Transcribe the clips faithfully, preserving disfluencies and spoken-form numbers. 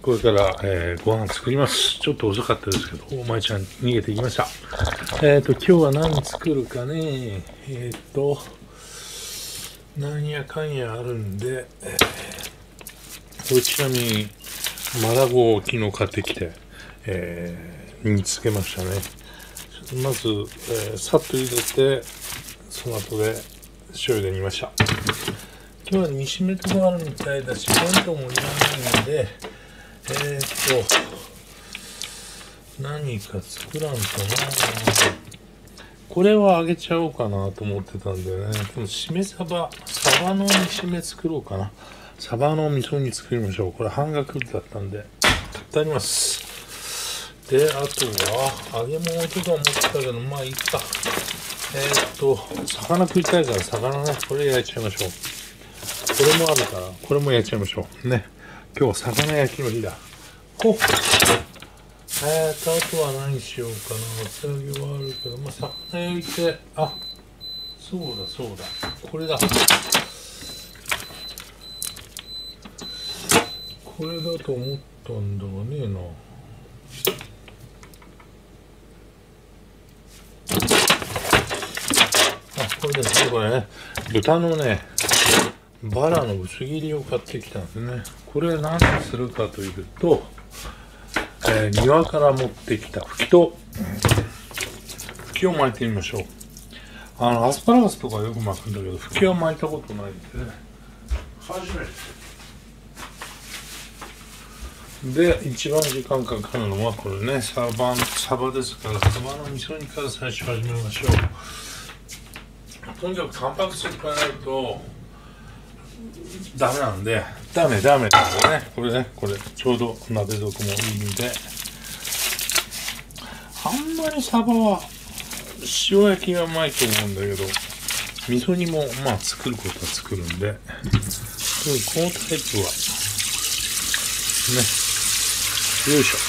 これから、えー、ご飯作ります。ちょっと遅かったですけど、お前ちゃん逃げていきました。えっと、今日は何作るかね。えっと、なんやかんやあるんで、えー、これちなみに、マダゴを昨日買ってきて、えー、煮つけましたね。まず、えー、さっと茹でて、その後で塩で煮ました。今日は煮しめとかあるみたいだし、弁当もいらないので、えーと、何か作らんかな。これはあげちゃおうかなと思ってたんだよね。でも、しめサバ、サバの煮しめ作ろうかな。サバの味噌煮作りましょう。これ半額だったんで、買ってあります。で、あとは、揚げ物とか持ってたけど、まあいいか。えーと、魚食いたいから、魚ね、これ焼いちゃいましょう。これもあるから、これも焼いちゃいましょう。ね。今日は魚焼きの日だ。ほっ。えーと、あとは何しようかな。厚揚げはあるけど、まあ、魚焼いて、あ、そうだそうだ。これだ。これだと思ったんだがねえな。あ、これですね、これね。豚のね、バラの薄切りを買ってきたんですね。これ何するかというと、えー、庭から持ってきたフキと、フキを巻いてみましょう。あの、アスパラガスとかよく巻くんだけど、フキは巻いたことないんですね。初めて。で、一番時間かかるのはこれね、サバ、サバですから、サバの味噌煮から最初始めましょう。とにかくタンパク質いっぱいないと、ダメなんで、ダメダメなんでね、これね、これ、ちょうど鍋底もいいんで、あんまりサバは、塩焼きはうまいと思うんだけど、味噌煮も、まあ、作ることは作るんで、こういうタイプは、ね、よいしょ。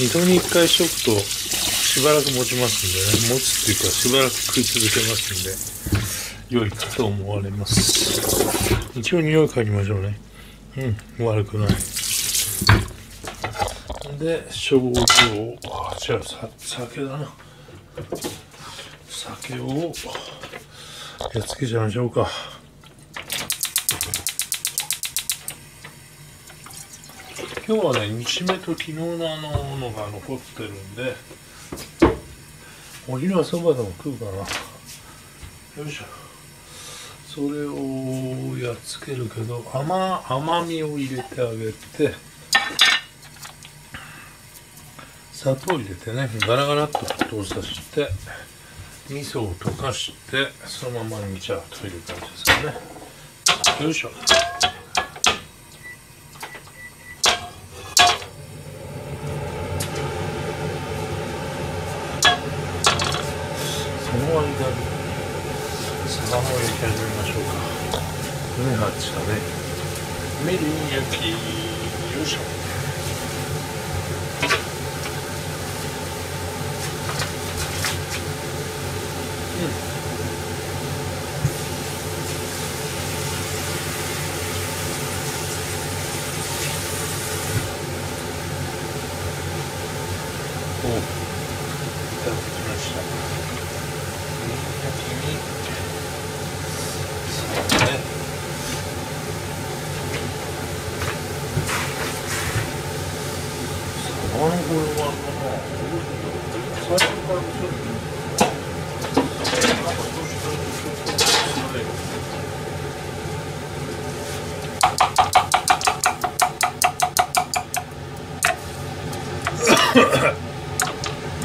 味噌煮一回しとくと、しばらく持ちますんでね、持つっていうか、しばらく食い続けますんで、良いと思われます。一応匂い嗅ぎましょうね。うん、悪くない。で、醤油を、あ、違う、さ、酒だな。酒を、やっつけちゃいましょうか。今日はね、煮しめと昨日のあののが残ってるんで、お昼はそばでも食うかな。よいしょ。それをやっつけるけど、甘、甘みを入れてあげて、砂糖を入れてね、ガラガラっと沸騰させて、味噌を溶かして、そのまま煮ちゃうという感じですかね。よいしょ。その間に、卵を焼き始めましょうか。梅はちだね。メリー焼き、よいしょ。うん。お、いただきました。メリー焼きに。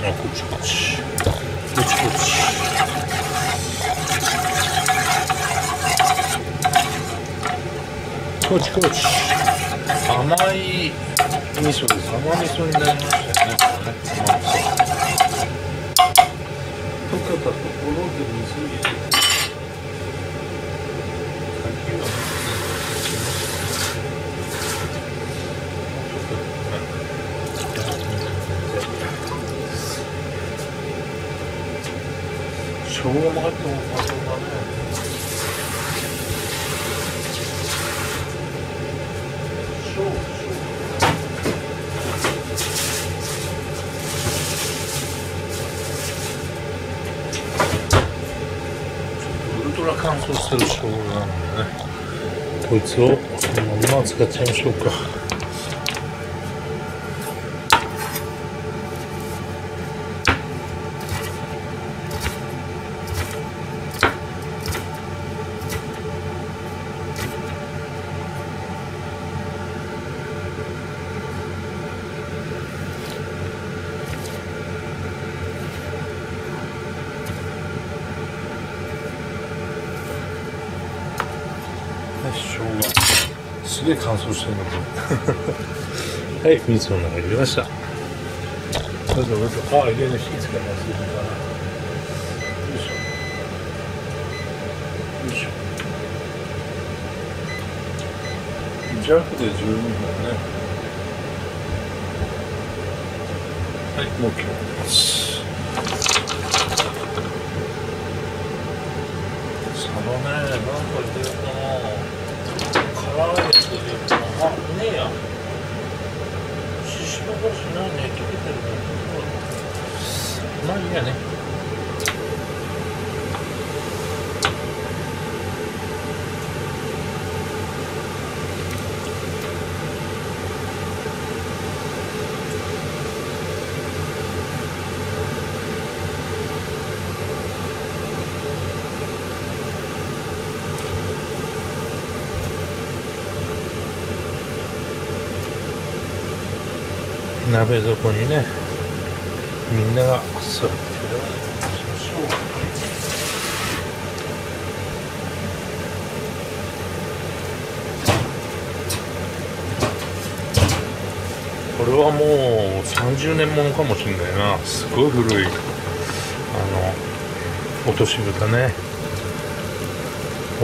あ、こっちこっちこっちこっち、こっちこっち、甘い味噌です。甘味噌になりましたね。これね、甘味噌溶けたところで水入れて、しょうがも入ってもまとまんない。しょうがそうするとしょうがないね。こいつをそのまま使っちゃいましょうか。すげえ乾燥してるのこれ。はい、蜜の中に入れました。どうぞどうぞ。あ、入れる火つけますよ。よいしょ。よいしょ。弱で十分だね。はい、もう決まります。そのね、なんか入れるかな。あ、ねえや。獅子の腰ないね、切れてるから。まあいいやね。鍋底にね、みんなが座ってこれはもうさんじゅうねんものかもしれないな。すごい古いあの落とし蓋ね、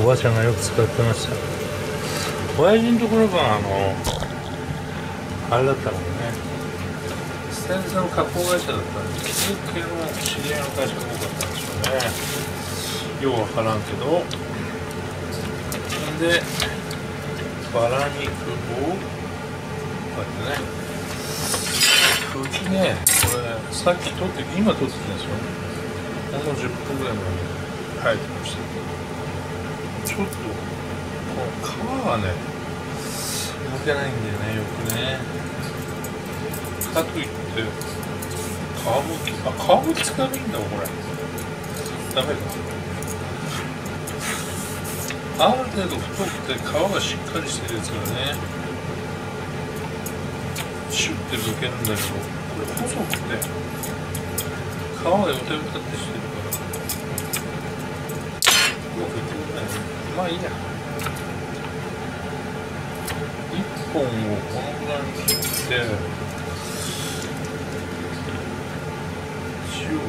おばあちゃんがよく使ってました。親父のところがあのあれだったもんね、先日の加工会社だったんで、金属系の知り合いの会社が多かったんでしょうね。ようわからんけど、で、バラ肉を、こうやってね、茎ね、これ、さっき取って、今取ってたんですよ。ほんのじゅっぷんぐらい前に生えてましたけど、ちょっと、こう、皮がね、むけないんだよね、よくね。かといって皮むき、あ、皮むき使えばいいんだもんこれ。ダメか。ある程度太くて皮がしっかりしてるやつがね、シュッてむけるんだけど、これ細くて皮がよたよたってしてるからうまくいってくれないね。まあいいや。いっぽんをこのぐらいに切って塩を振って、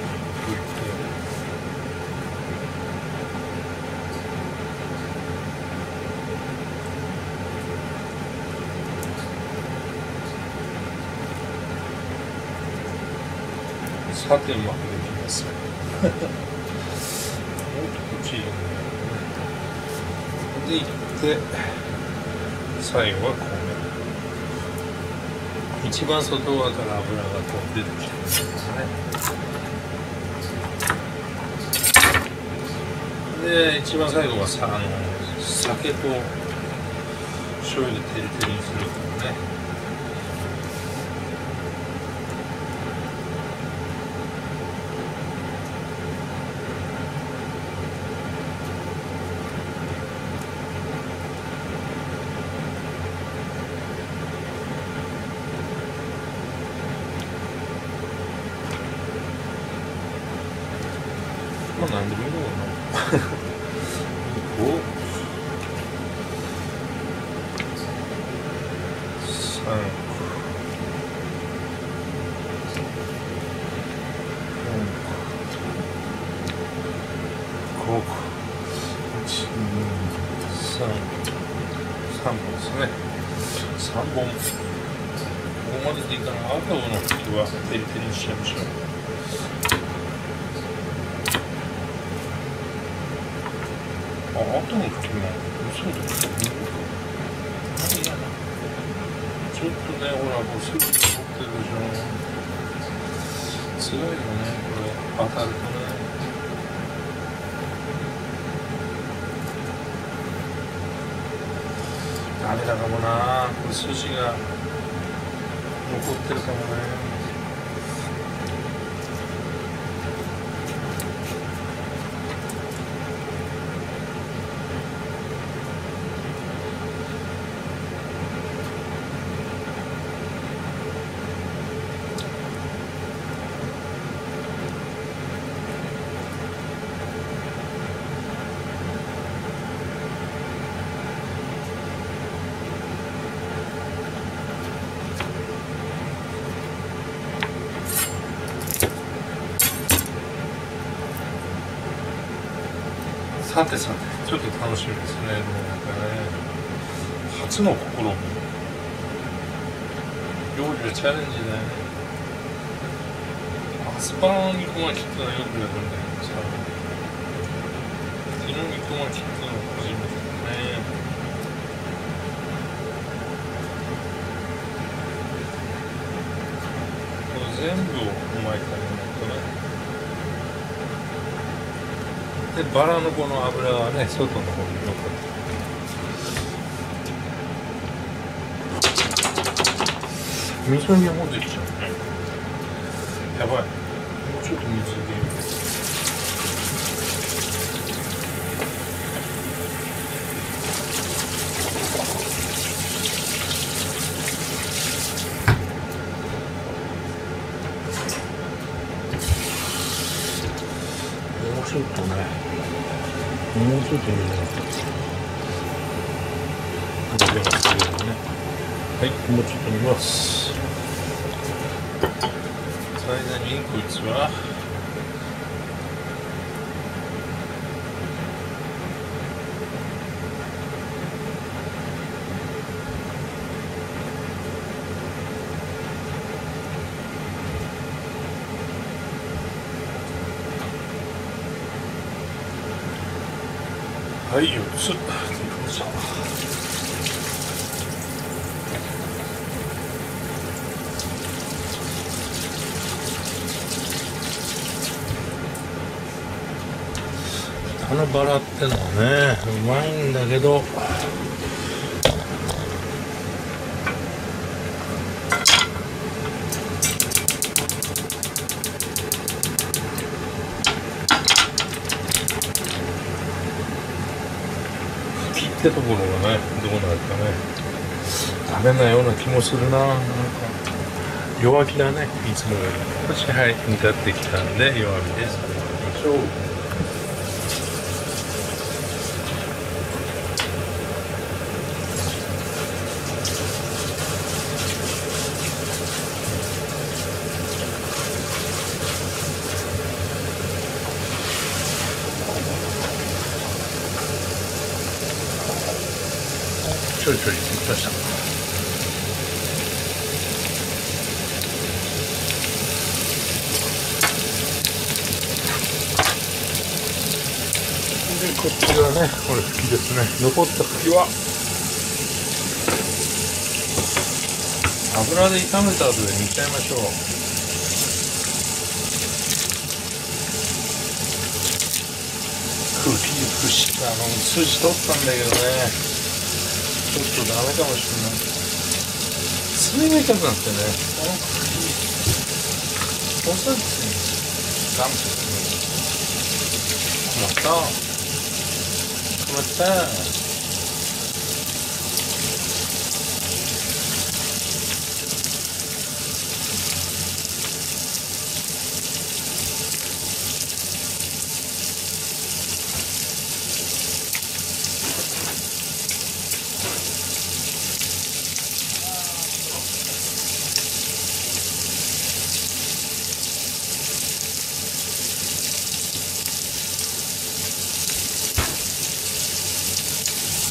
さてうまくできますね。もっとこっちでいって最後はこうね、一番外側から油が出てきてますね。で、一番最後はさ、あの酒と醤油でてりてりにするからね。まあ何でもいいのかな。こうさん、ご、いち、に、さん、さんぼんですね。さんぼん。ここまででいいかな。赤の時はテリテリにしちゃいましょう。あ、あとの茎も、そうだよね。何やな。ちょっとね、ほら、もうすぐ取ってるでしょ。強いよね、これ、当たるとね。ダメだかもな。これ筋が残ってるかもね。さてさて、ちょっと楽しみですね。もうなんかね、初の試み。料理のチャレンジだよね。アスパラの肉巻きってのはよくやるんだけどさ、昨日肉巻きってのは初めてだね。これ全部をうまいからね、これ。でバラのこの油がね、外の方に残って。水にもうできちゃうね。やばい。もうちょっと水入れよう。もうちょっとね。もうちょっと入れなかった。はい、もうちょっと入れます。最大にこいつははい、よっつ。あのバラってのはね、うまいんだけど。ってところがね、どうなるかね、ダメなような気もするな。なんか弱気だね、いつもより。少し、はい、煮立ってきたんで弱火です。いきましょう。ちょいちょい行きました。でこっちがね、これ茎ですね。残った茎は油で炒めた後で煮ちゃいましょう。茎、節、あの筋取ったんだけどね、ちょっとダメかもしれない。爪が痛くなってね。おさつにガンプ。また。また。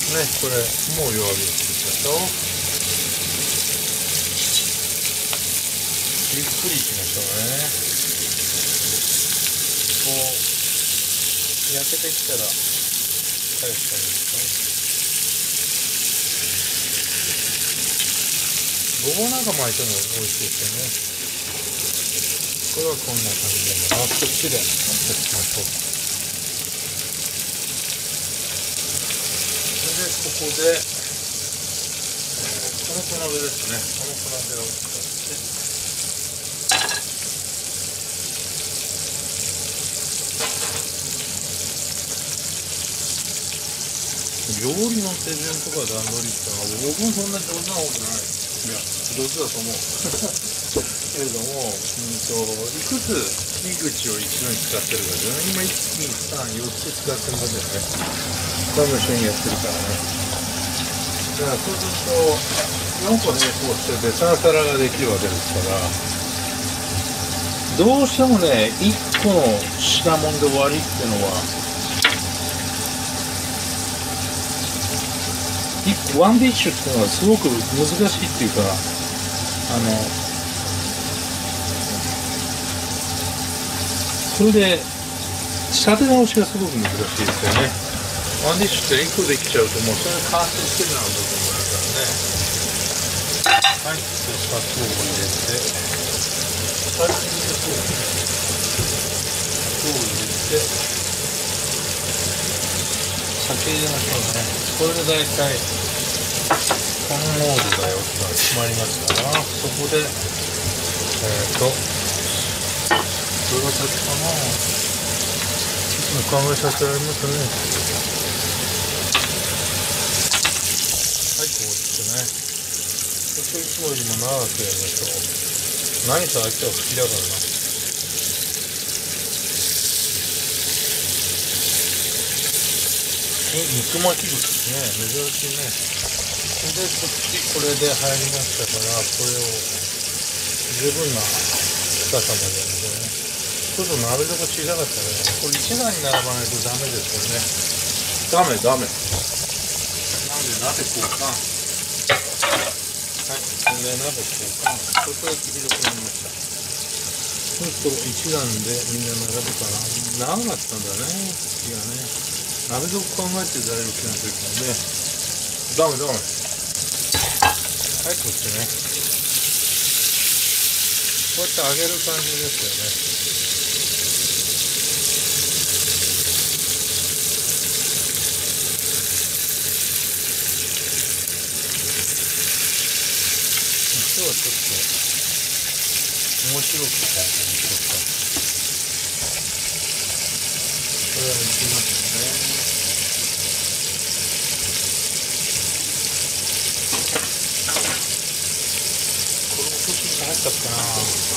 ね、これもう弱火でつけましょう。ゆっくりいきましょうね。こう焼けてきたら返したらいいですね。ごぼうなんか巻いても美味しいですよね。これはこんな感じで回ってきて、回ってきましょう。ここでの鍋ですね。この鍋を使って。料理の手順とか段取りってのは僕もそんな上手な方じゃない。いや上手だと思うけれども、うんといくつ切り口を一度に使ってるかですよね。今いち、に、さん、よっつ使ってますよね。他の人にやってるからね。だからそうするとよんこね、こうして別な皿ができるわけですから、どうしてもねいっこの品物で終わりっていうのは、ワンディッシュっていうのはすごく難しいっていうか、あのそれで仕立て直しがすごく難しいですよね。ワンディッシュっていっこできちゃうともうそれで完成してるような部分があるからね。はい、そしたら豆腐入れて、最初に豆腐入れて、酒入れましょうね。これで大体この濃度だよってのが決まりますから、そこでえっ、ー、とどれが先かな、いつも考えさせられますね。はい、こうしてね、そしていつもよりも長くやりましょう。何と相手は好きだからな。肉巻き口ですね、珍しいね。それでこっちこれで入りましたから、これを十分な深さまでやるんでね。ちょっと鍋底小さかったらね、これ一段に並ばないとダメですよね。ダメダメ、なんで鍋交換。はい、これで鍋交換、これで広くなりました。ちょっと一段でみんな並ぶから長かったんだね、火がね。鍋底考えて材料切らないといけないんで、ダメダメ。はい、こうしてね、こうやって揚げる感じですよね。今日はちょっと面白くてこれはいきますね。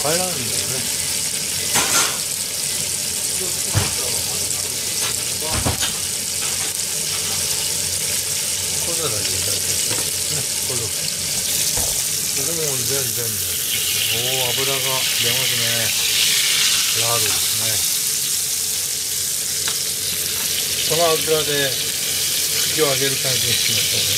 入らないんだよね。これならいい感じですね。これも全然全然。おお、油が出ますね。ラードですね。その油で茎を揚げる感じにしましょうね。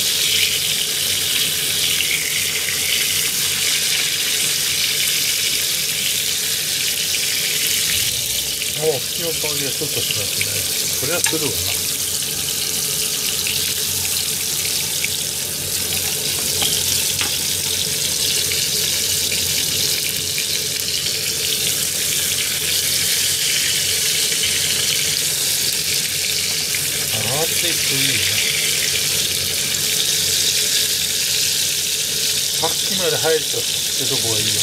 もう茎の香りがちょっとしますね。これはするわな。洗っていくといいね。パッキンまで入るとってとこがいいよね。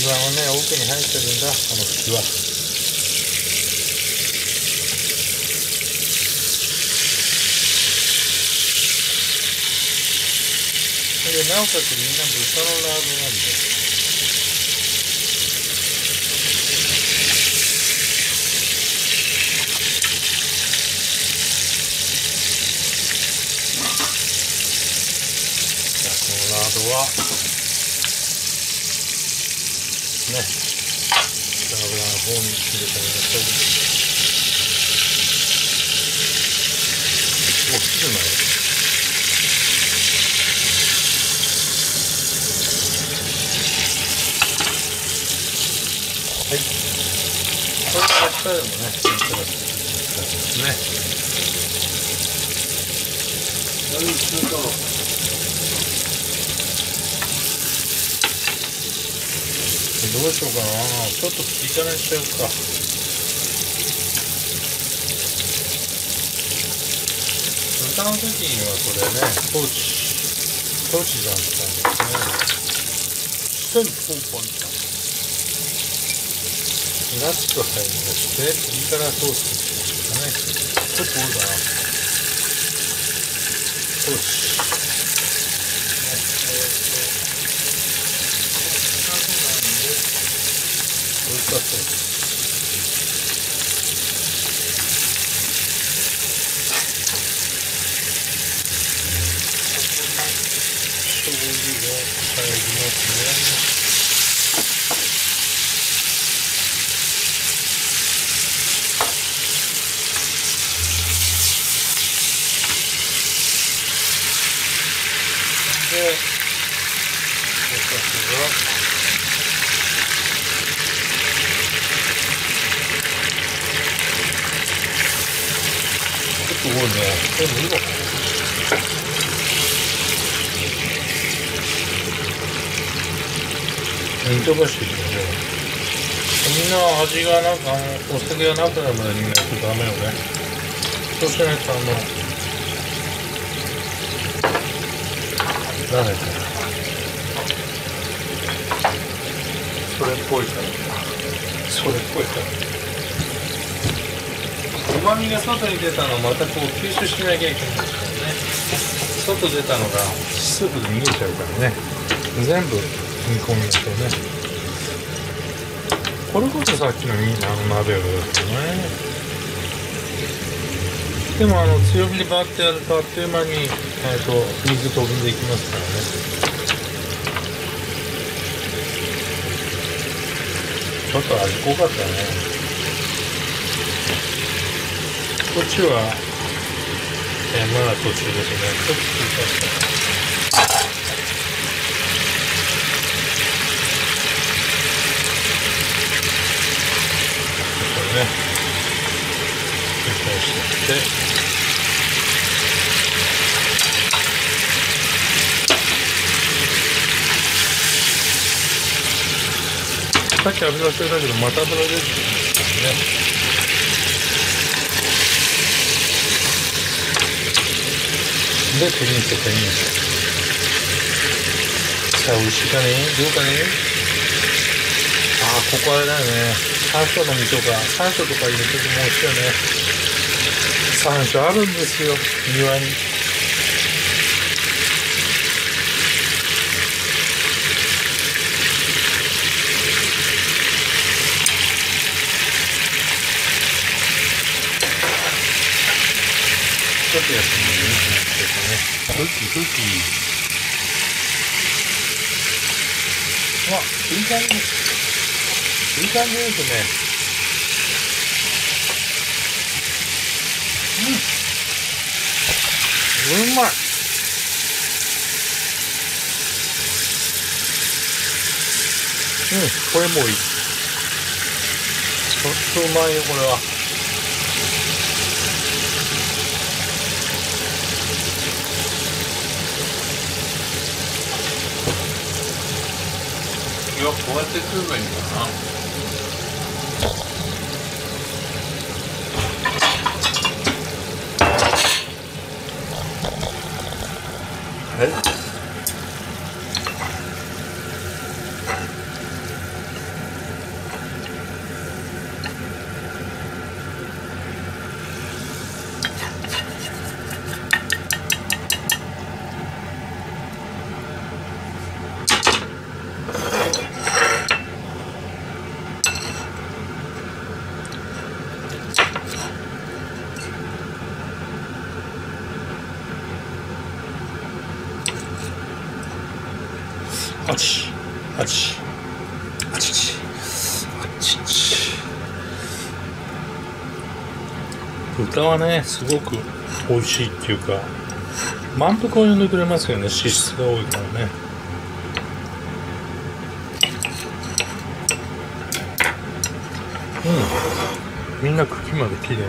今はね、奥に入ってるんだ、あの茎は。で、なおかつみんな豚のラードなんで、じゃあこのラードはね、油の方に入れてみましょう。おっきくない。はい。これから下でもね、ちょっとですね。何すると。どうしようかな、ちょっとピリ辛にしちゃうか。それ下の時にはこれね、トーチ、トーチじゃんですね。ポンポンと。ラスト入りまして、次からトーチですね。ちょっと多いかな。トーチ。 みんな味がなんかお酒がなくなるまでにやるとダメよね。そうしないとあのなんだっけ、それっぽいから、それっぽいから、うまみが外に出たのをまたこう吸収しなきゃいけないからね。外出たのがスープで見えちゃうからね、全部煮込みしてね。 これこそさっきのいい鍋をやってね。でもあの強火でバッてやるとあっという間に、えー、と水飛んでいきますからね。ちょっと味濃かったね。こっちは、えー、まだ途中ですね。ちょっと聞いた。 ね、繰り返していって、さっき油してたけどまた油出てるんですね。 で、鶏肉と鶏肉さあ、美味しいかね、どうかね。 あ、ここあれだよね。山椒の実とか、山椒とか入れてても美味しいよね。山椒あるんですよ、庭に。ちょっとやってみるね。ふきふき。うわ、いい感じ。 いい感じですね。うん。うまい。うん、これもいい。ちょっとうまいよ、これは。いや、こうやって食えばいいんだな。 え、豚はね、すごく美味しいっていうか満腹を呼んでくれますよね、脂質が多いからね。うん、みんな茎まできれいに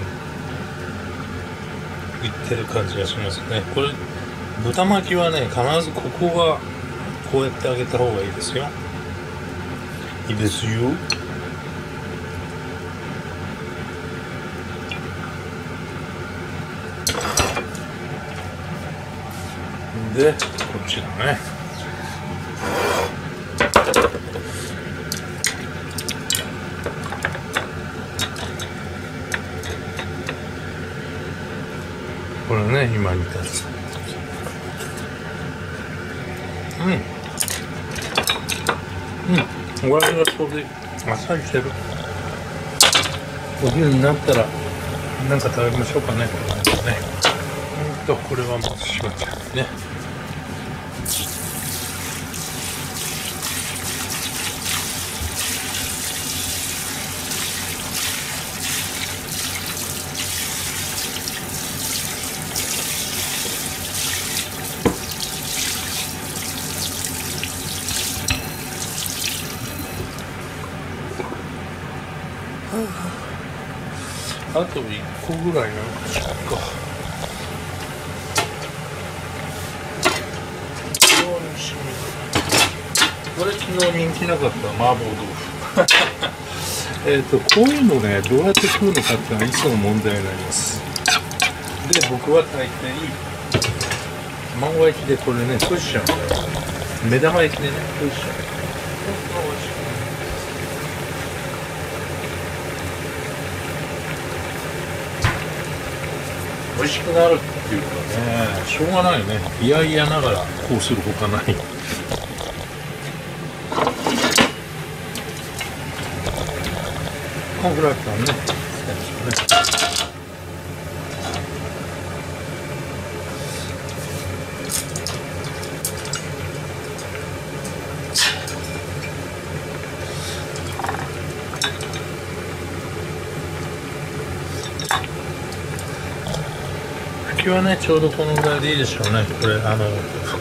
いってる感じがしますね。これ豚巻きはね、必ずここがこうやってあげた方がいいですよ。いいですよ。 うでこっちだね。これね今煮たやつ。うんうん、お味がこれであっさりしてる。お昼になったら何か食べましょうかね。うんとこれはもうしまっちゃうね。あといっこぐらいなのかしらか。これ昨日人気なかった麻婆豆腐えっとこういうのね、どうやって食うのかっていうのはいつも問題になります。で僕は大抵万が焼きでこれね閉じちゃうんだよ。目玉焼きでね閉じちゃう。美味しくなるっていうかね、しょうがないよね。いやいやながらこうするほかない。コンフライパンね、茎はねちょうどこのぐらいでいいでしょうね。これあの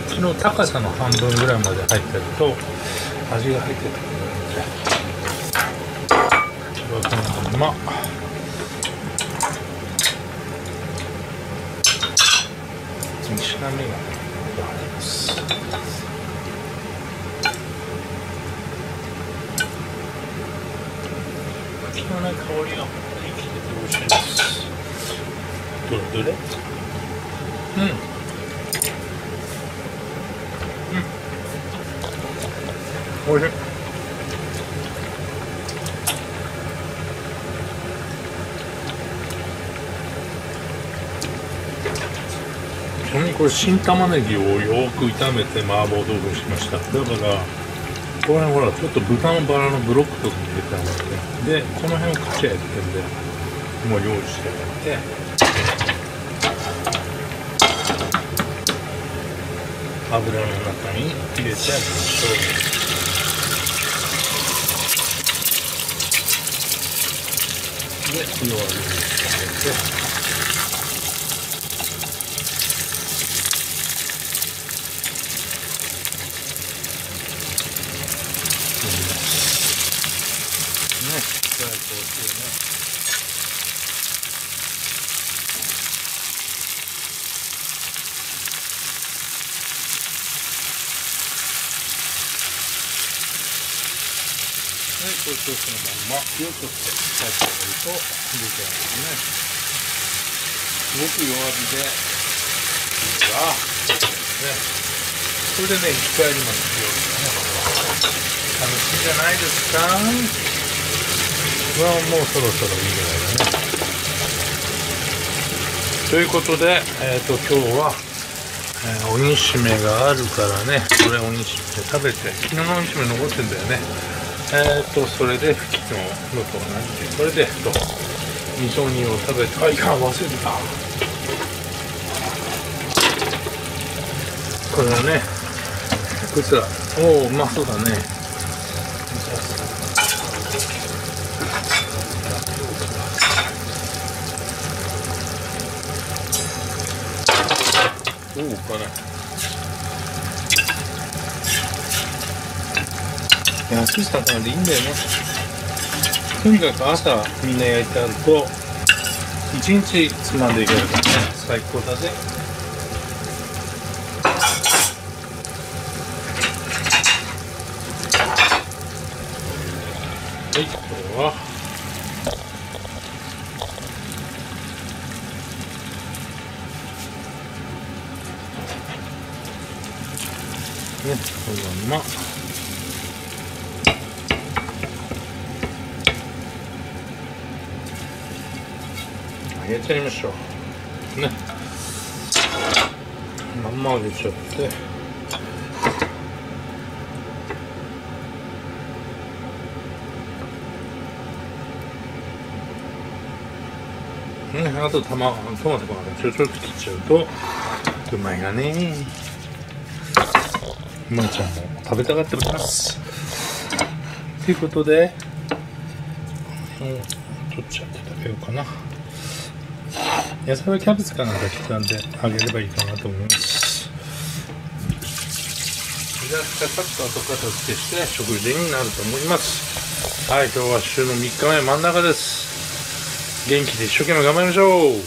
茎の高さの半分ぐらいまで入ってると味が入ってくるので、このまま一段目が入ります。茎のね香りが本当に生きてて美味しいです。どれどれうんうん、おいしい。ちなみにこれ新玉ねぎをよく炒めて麻婆豆腐にしました。だからこの辺ほらちょっと豚のバラのブロックとか入れてもらって、でこの辺をかけてってんでもう用意してやって、油の中に入れてあげましょう。で、弱火にかけて。これをそのまんま火をちょっと返してあげると出来上がりますね。すごく弱火であーですね。これでね一回りまで強いですね。楽しいじゃないですか。まあもうそろそろいいぐらいだね。ということで、えーと今日は、えー、お煮しめがあるからね、これお煮しめ食べて、昨日のお煮しめ残ってんだよね。えっとそれでふきののと同じで、これでと味噌煮を食べて、あいかん忘れてた。これはねこちら、おおうまそうだね。おおかね安い魚でいいんだよね。とにかく朝みんな焼いてあると一日つまんでいけるからね、最高だぜ。はい、これはね、このまま。 入れちゃいましょうね。まんま入れちゃってね、あと玉トマトとかちょちょっと切っちゃうとうまいがね。うまいちゃんも食べたがっております。ということで、うん、取っちゃって食べようかな。 野菜はキャベツかなんか刻んであげればいいかなと思います。じゃあサクッと後片付けして食事になると思います。はい、今日は週のみっかめ、真ん中です。元気で一生懸命頑張りましょう。